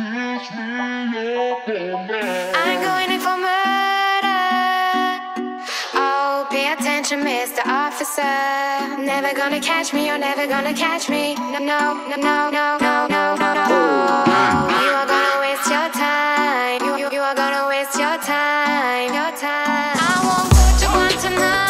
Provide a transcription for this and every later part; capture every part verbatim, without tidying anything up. Kiss me up all night. I'm going in for murder. Oh, pay attention, Mister Officer. Never gonna catch me, you're never gonna catch me. No, no, no, no, no, no, no, no, no. You are gonna waste your time. You, you, you are gonna waste your time. Your time. I won't put you on tonight.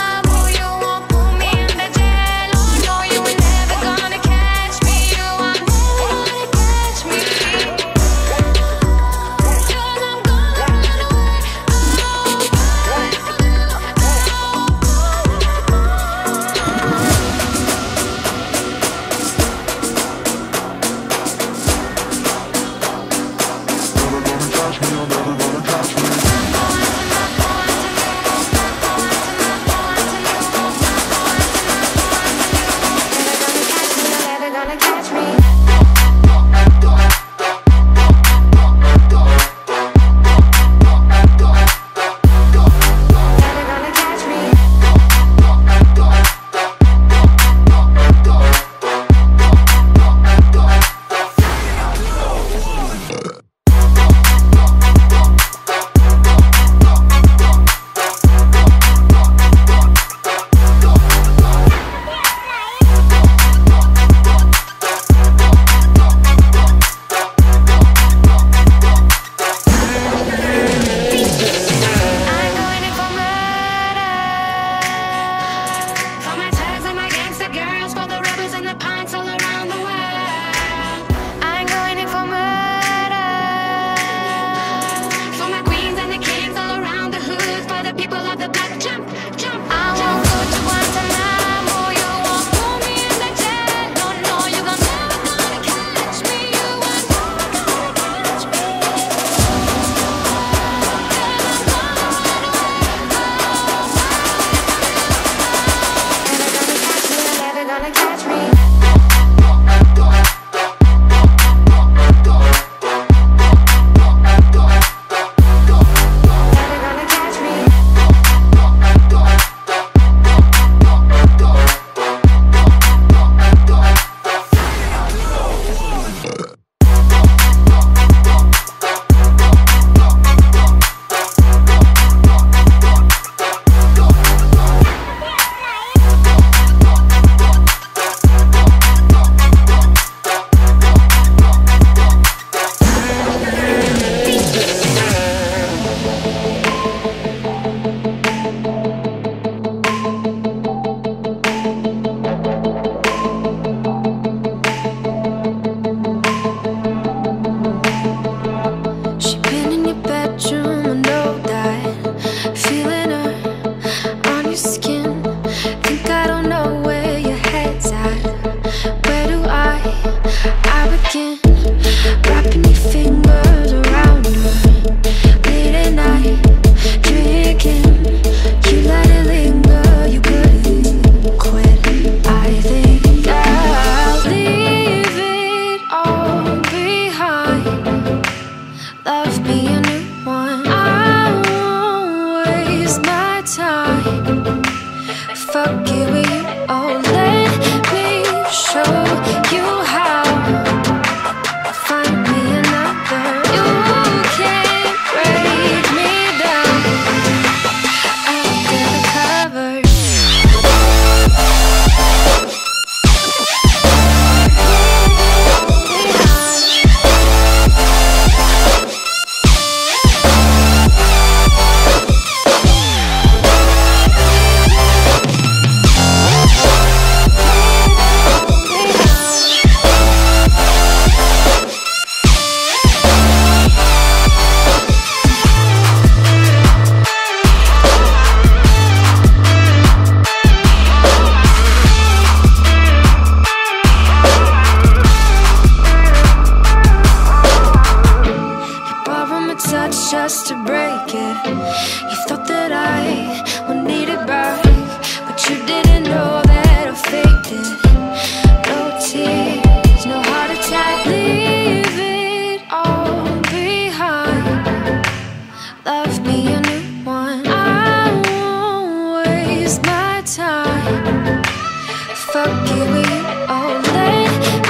Fuck you, oh, let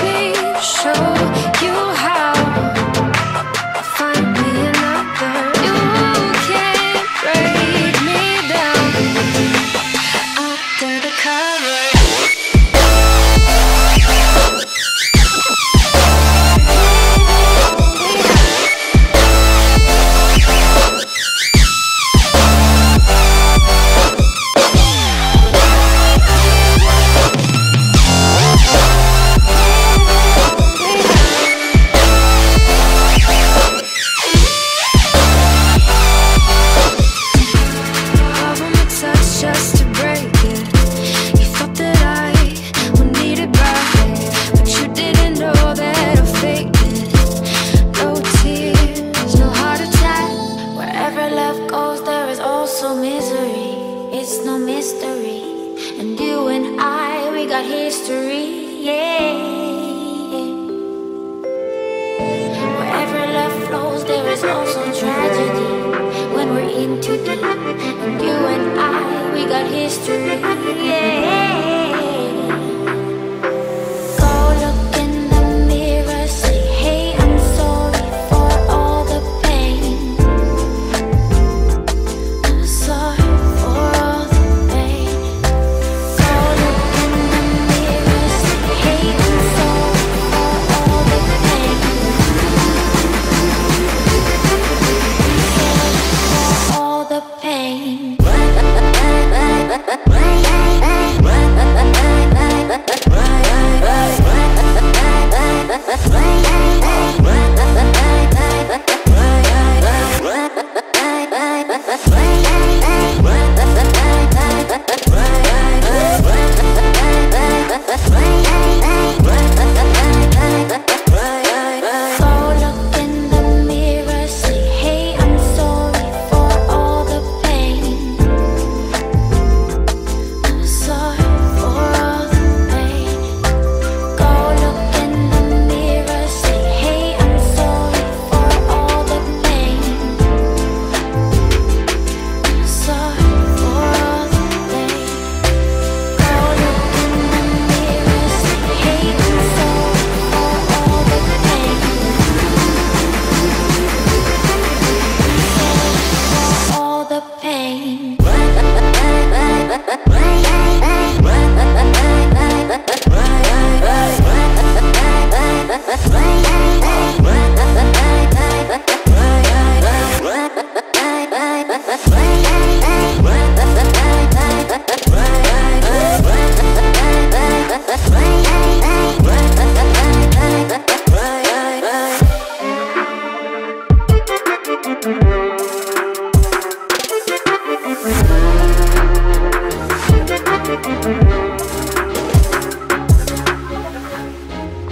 me show you how. about history, yeah, yeah. Wherever love flows, there is also tragedy. When we're in too deep, and you and I, we got history, yeah. Go look in the mirror, say, hey, I'm sorry for all the pain. I'm sorry.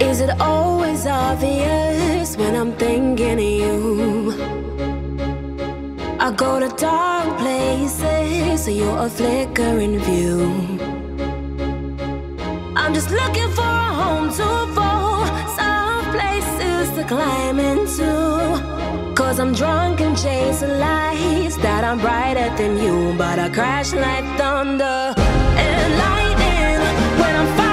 Is it always obvious when I'm thinking of you? I go to dark places, so you're a flickering view. I'm just looking for a home to fall, some places to climb into. Cause I'm drunk and chasing lights that I'm brighter than you, but I crash like thunder and lightning when I'm fighting.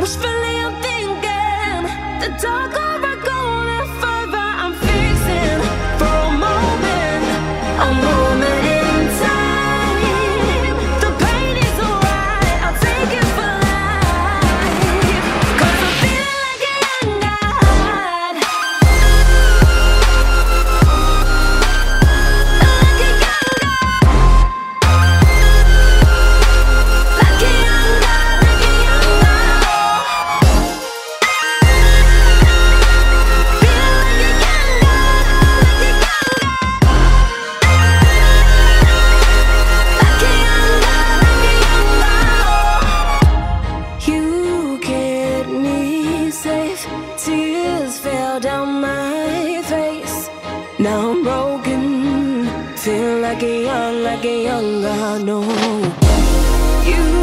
Wishfully I'm thinking the dark over feel like a young, like a young girl, no. You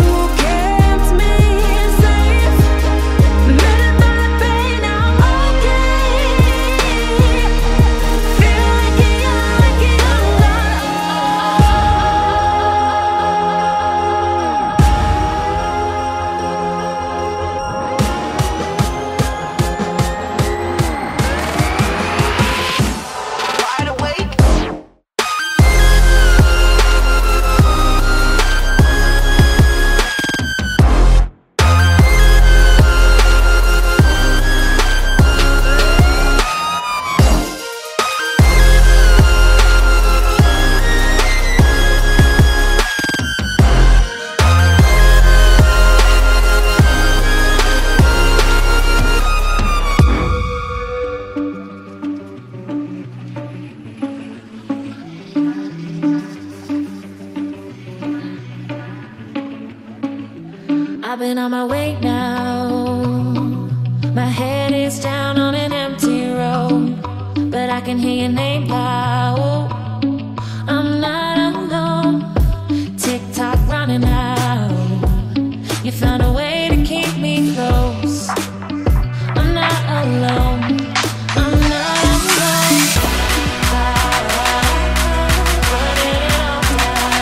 I've been on my way now. My head is down on an empty road, but I can hear your name loud. I'm not alone. Tick tock, running out. You found a way to keep me close. I'm not alone. I'm not alone. Running out now.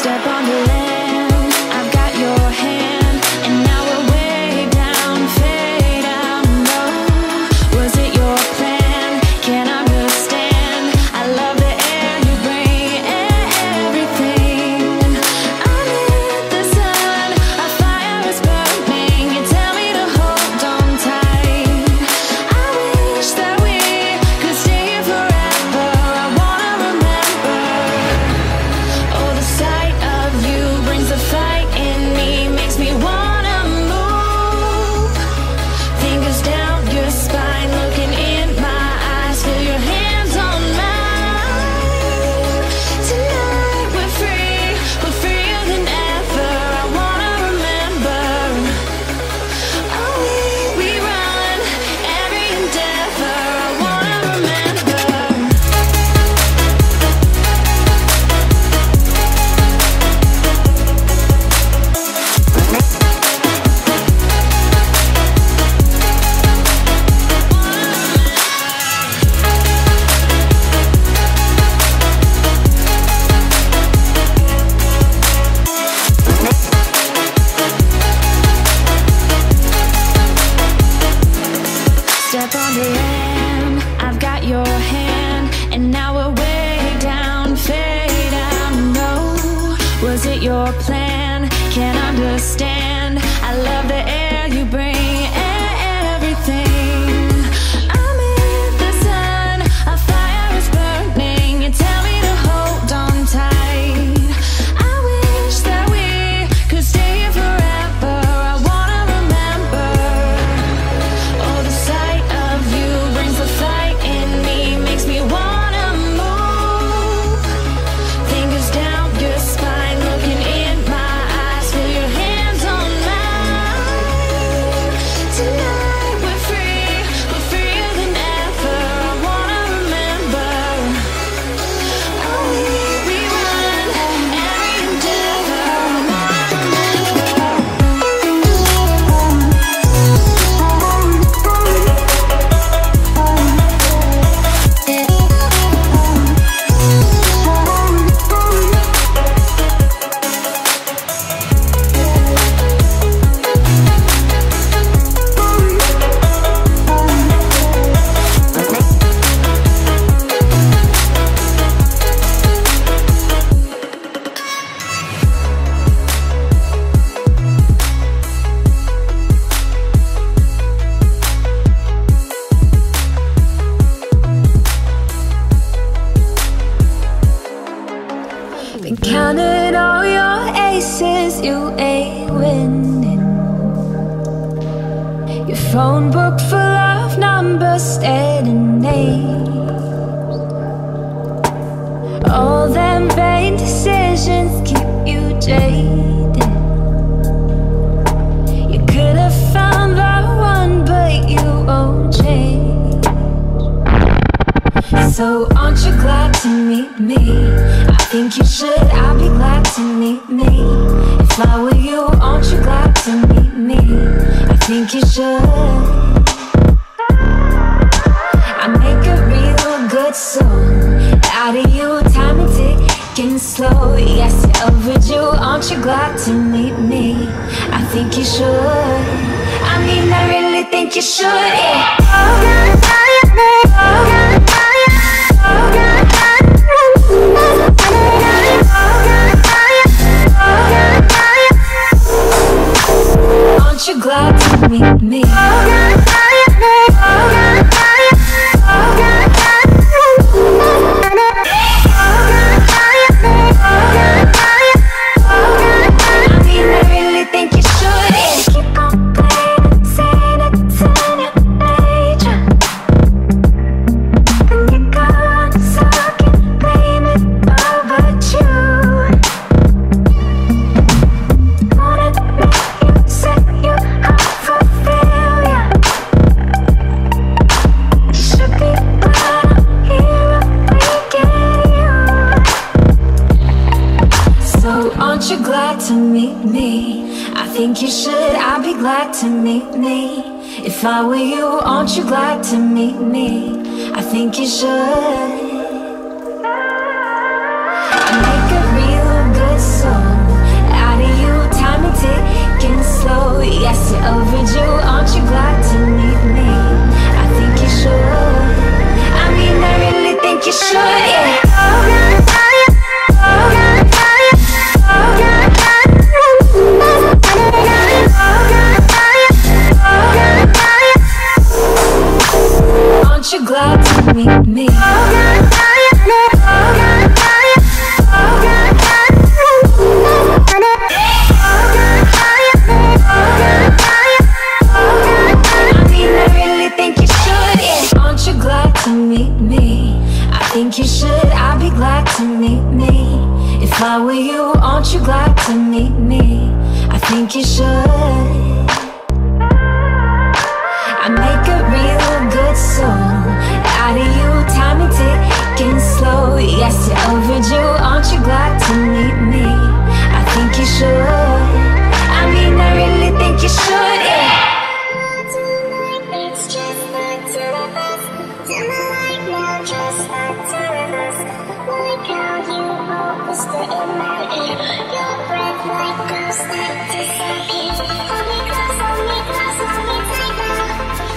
Step on the land, I've got your hand, and now we're way down, fade out low. Was it your plan? Can't understand. I love the air you bring, everything. I need the sun, a fire is burning. You tell me to hold on tight. I wish that we could stay here forever. I wanna remember. Oh, the sight of you I've got your hand, and now we're way down, fade out low. Was it your plan? Can't understand. I love the air you bring and everything. I'm in the sun, a fire is burning. You tell me to hold on tight. I wish that we could stay here forever. I wanna remember. Oh, the sight of you brings the fight in me, makes me wanna move. Fingers down your spine, looking in my eyes, feel your hands on mine. Tonight we're free, we're freer than ever. I wanna remember. Oh, we run every endeavor. I wanna remember. Been counting all your aces, you ain't winning. Your phone book full of numbers, staring names. All them vain decisions keep you jaded. You could have found that one, but you won't change. So aren't you glad to meet me? I think you should, I'd be glad to meet me. If I were you, aren't you glad to meet me? I think you should. I make a real good song out of you, time is ticking slow. Yes, you're overdue, aren't you glad to meet me? I think you should. I mean, I really think you should, yeah. Oh, aren't you glad to meet me? I mean, I really think you should. Keep on playing, saying it's in your nature. When you're gone, so I can blame it all but you. Wanna make you, set you up for failure. You should be proud of here, I'm breaking you. So aren't you glad to meet me? I think you should, I'd be glad to meet me. If I were you, aren't you glad to meet me? I think you should. I make a real good song out of you, time is ticking slow. Yes, you're overdue, aren't you glad to meet me? I think you should. I mean, I really think you should, yeah. Aren't you glad to meet me? I mean, I really think you should, yeah. Aren't you glad to meet me? I think you should, I'd be glad to meet me. If I were you, aren't you glad to meet me? I think you should. I make a real good song out of you, time is ticking slow. Yes, you're overdue, aren't you glad to meet me? I think you should. I mean, I really think you should, yeah. Need you now,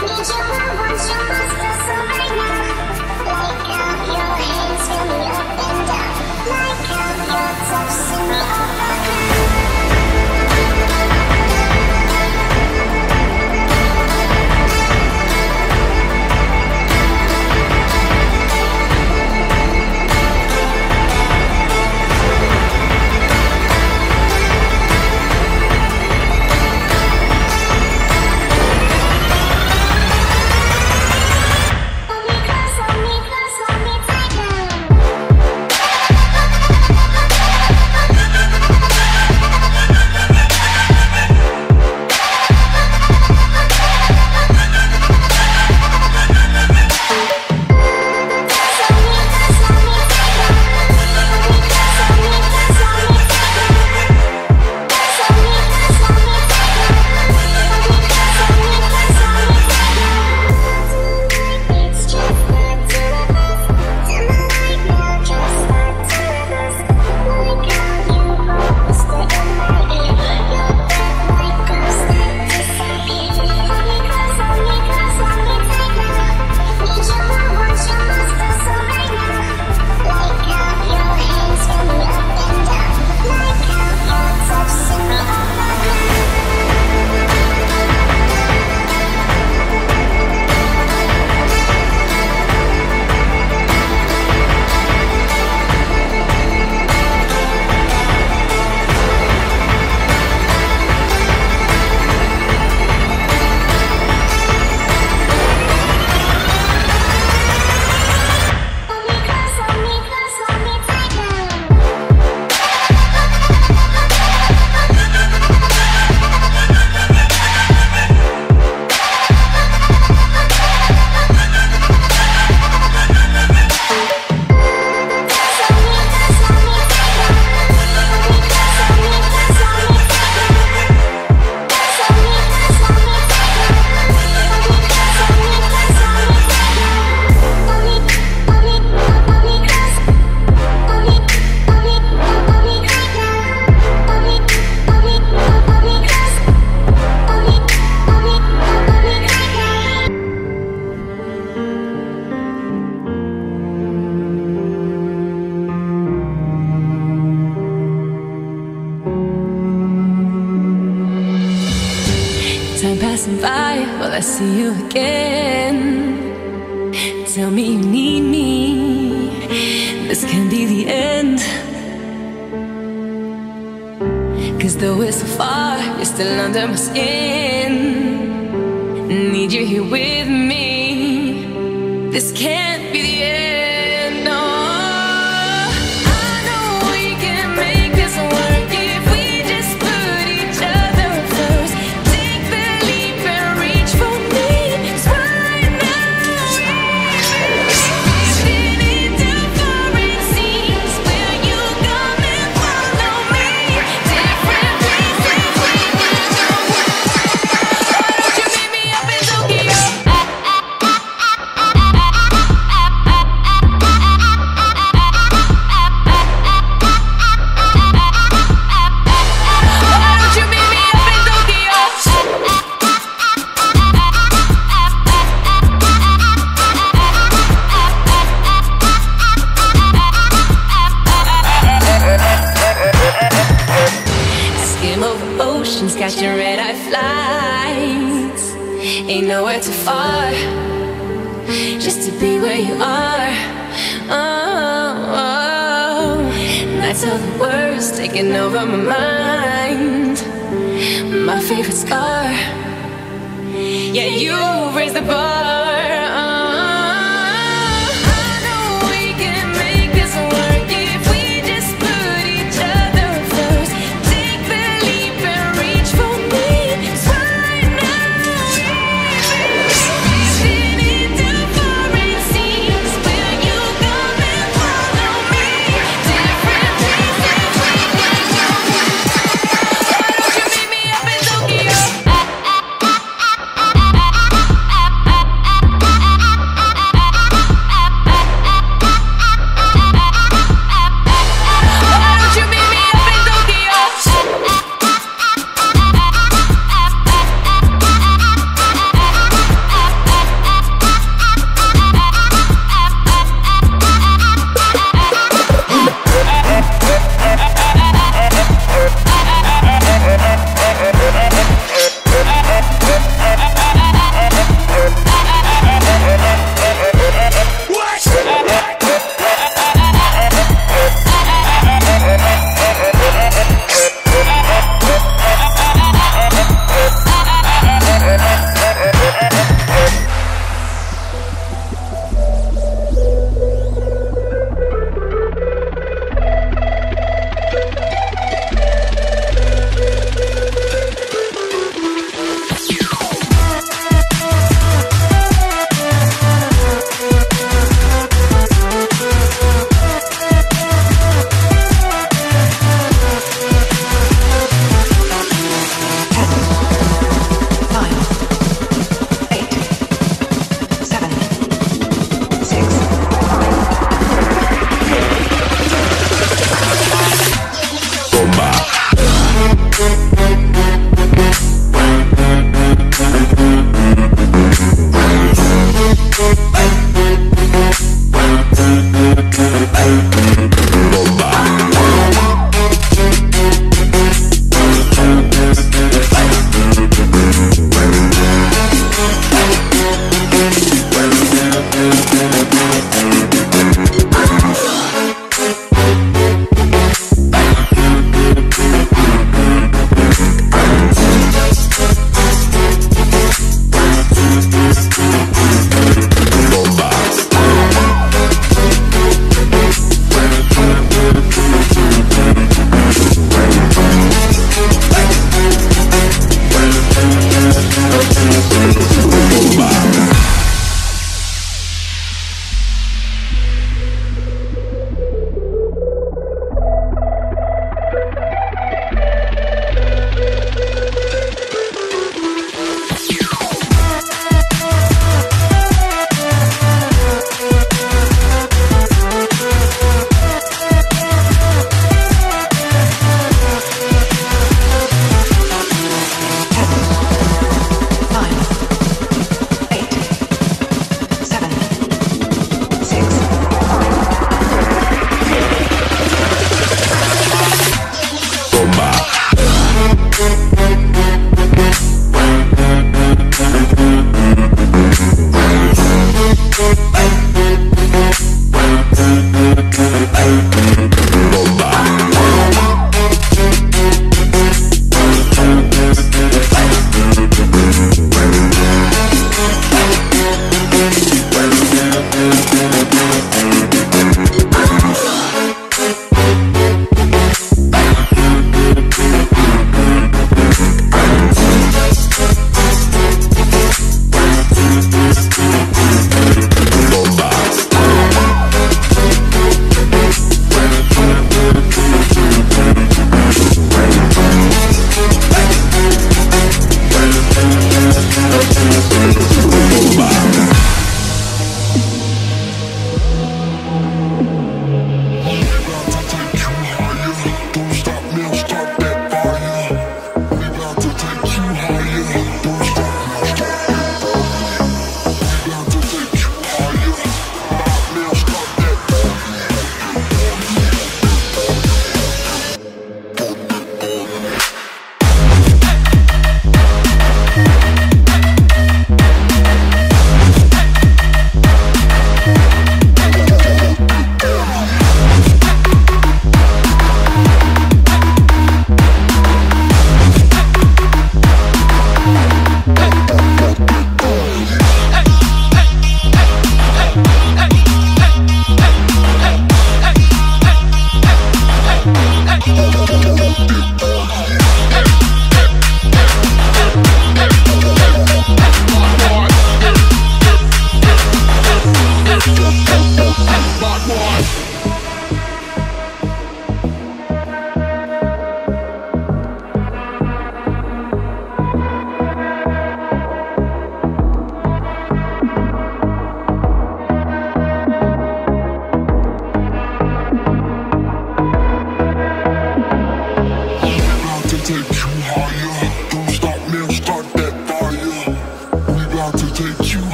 want you, must feel so right now. passing by, will I see you again? Tell me you need me, this can be the end. Cause though we're so far, you're still under my skin. Need you here with me, this can't be the end. Got your red-eye flights, ain't nowhere too far, just to be where you are. Oh, oh. Nights are the worst, taking over my mind. My favorite scar, yeah, you raise the bar.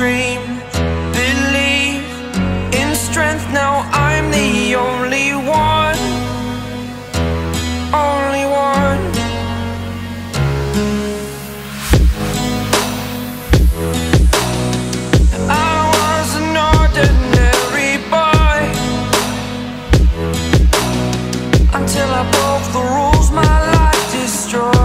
dream. Believe in strength, now I'm the only one. Only one. I was an ordinary boy until I broke the rules, my life destroyed.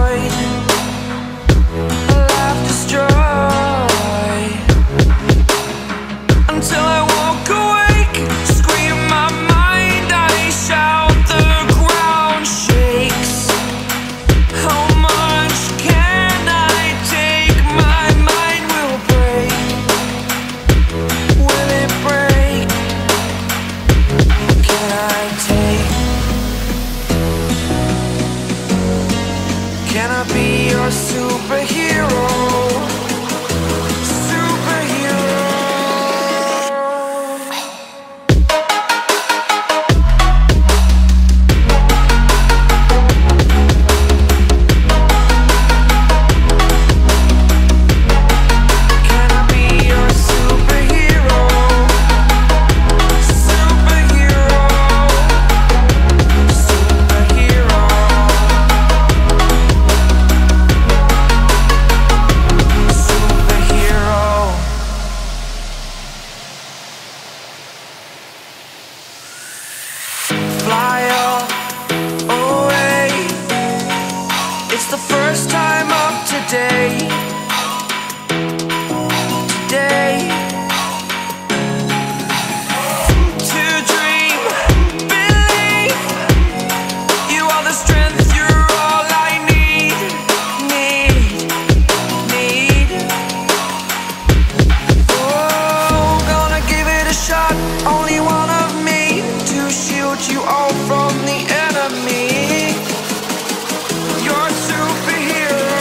Can I be your superhero? It's the first time of today. Today. To dream, believe. You are the strength, you're all I need. Need, need. Oh, gonna give it a shot. Only one of me to shield you all from the enemy. You're a superhero.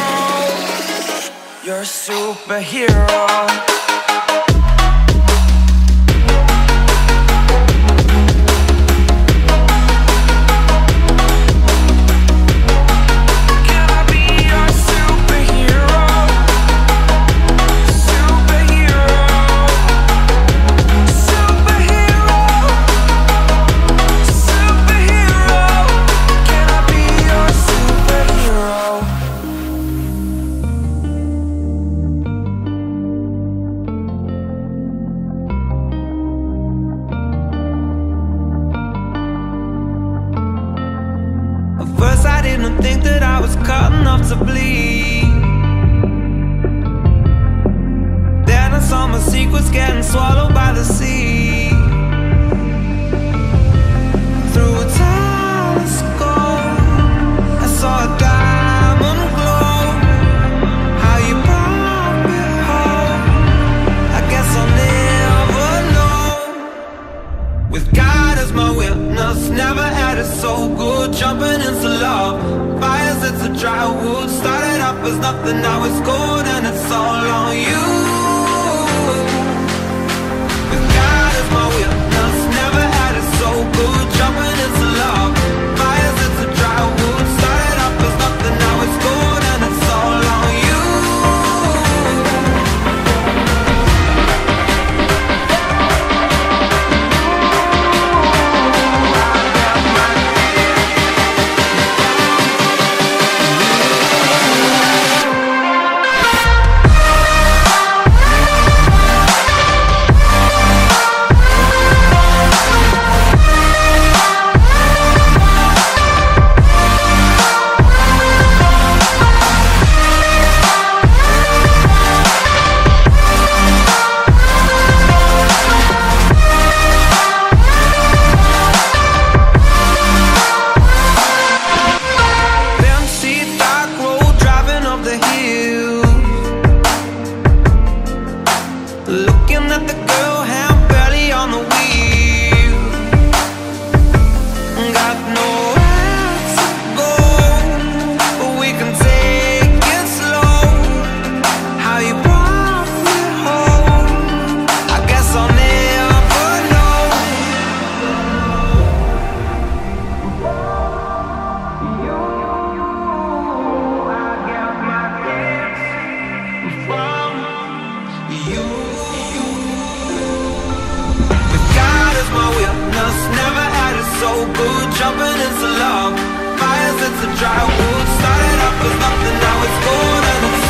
First I didn't think that I was cut enough to bleed. Then I saw my secrets getting swallowed by the sea. Through a telescope I saw a diamond glow. How you brought me home I guess I'll never know. With God as my witness, never had it so good. Jumping into love, fires into dry wood. Started up as nothing, now it's gold, and it's all on you. With God as my witness, never had it so good. Jumping into love, fires into dry wood. Started up as nothing, now it's gold, and it's all on you. Looking at the girl, hand barely on the wheel. Got nowhere to go, but we can take it slow. How you brought me home I guess I'll never know. I got my gifts from you. else. Never had it so good, jumping into love. My eyes, it's a dry wood. Started up as nothing, now it's gold and it's